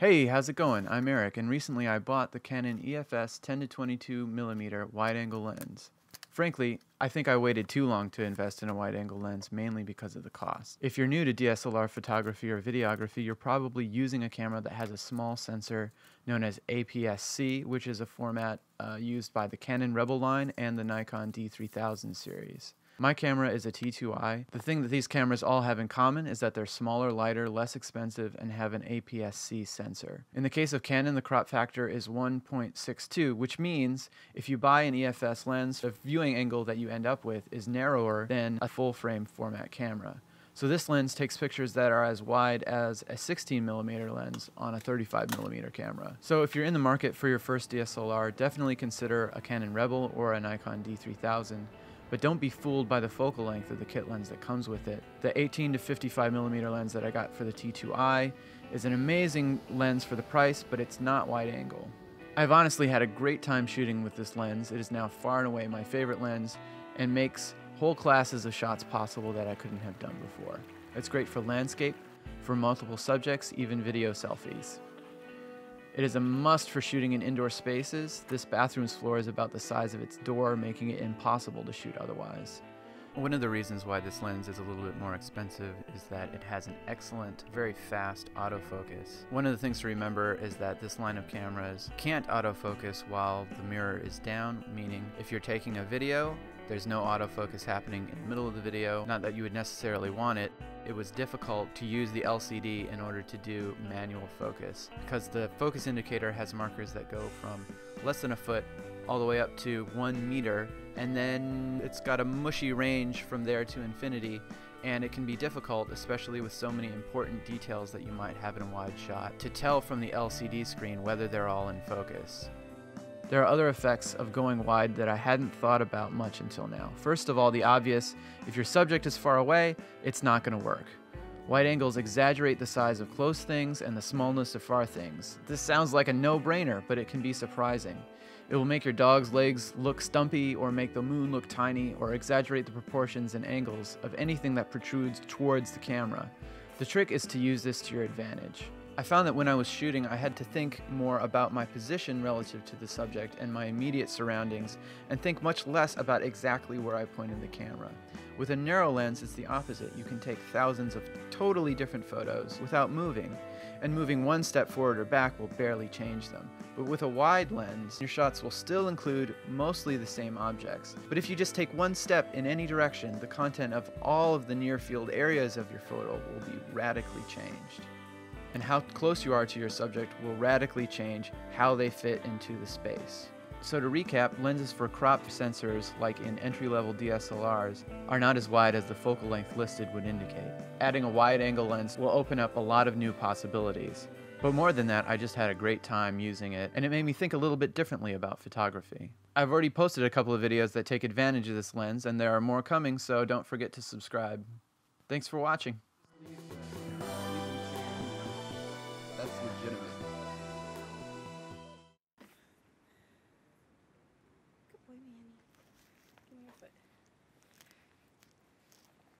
Hey, how's it going? I'm Eric, and recently I bought the Canon EF-S 10-22mm wide-angle lens. Frankly, I think I waited too long to invest in a wide-angle lens, mainly because of the cost. If you're new to DSLR photography or videography, you're probably using a camera that has a small sensor known as APS-C, which is a format used by the Canon Rebel line and the Nikon D3000 series. My camera is a T2i. The thing that these cameras all have in common is that they're smaller, lighter, less expensive, and have an APS-C sensor. In the case of Canon, the crop factor is 1.62, which means if you buy an EF-S lens, the viewing angle that you end up with is narrower than a full-frame format camera. So this lens takes pictures that are as wide as a 16mm lens on a 35mm camera. So if you're in the market for your first DSLR, definitely consider a Canon Rebel or a Nikon D3000. But don't be fooled by the focal length of the kit lens that comes with it. The 18 to 55mm lens that I got for the T2i is an amazing lens for the price, but it's not wide angle. I've honestly had a great time shooting with this lens. It is now far and away my favorite lens and makes whole classes of shots possible that I couldn't have done before. It's great for landscape, for multiple subjects, even video selfies. It is a must for shooting in indoor spaces. This bathroom's floor is about the size of its door, making it impossible to shoot otherwise. One of the reasons why this lens is a little bit more expensive is that it has an excellent, very fast autofocus. One of the things to remember is that this line of cameras can't autofocus while the mirror is down, meaning if you're taking a video, there's no autofocus happening in the middle of the video. Not that you would necessarily want it. It was difficult to use the LCD in order to do manual focus because the focus indicator has markers that go from less than a foot all the way up to 1 meter, and then it's got a mushy range from there to infinity, and it can be difficult, especially with so many important details that you might have in a wide shot, to tell from the LCD screen whether they're all in focus. There are other effects of going wide that I hadn't thought about much until now. First of all, the obvious: if your subject is far away, it's not going to work. Wide angles exaggerate the size of close things and the smallness of far things. This sounds like a no-brainer, but it can be surprising. It will make your dog's legs look stumpy, or make the moon look tiny, or exaggerate the proportions and angles of anything that protrudes towards the camera. The trick is to use this to your advantage. I found that when I was shooting, I had to think more about my position relative to the subject and my immediate surroundings, and think much less about exactly where I pointed the camera. With a narrow lens, it's the opposite. You can take thousands of totally different photos without moving, and moving one step forward or back will barely change them. But with a wide lens, your shots will still include mostly the same objects. But if you just take one step in any direction, the content of all of the near-field areas of your photo will be radically changed. And how close you are to your subject will radically change how they fit into the space. So to recap, lenses for crop sensors, like in entry-level DSLRs, are not as wide as the focal length listed would indicate. Adding a wide-angle lens will open up a lot of new possibilities. But more than that, I just had a great time using it, and it made me think a little bit differently about photography. I've already posted a couple of videos that take advantage of this lens, and there are more coming, so don't forget to subscribe. Thanks for watching. That's legitimate.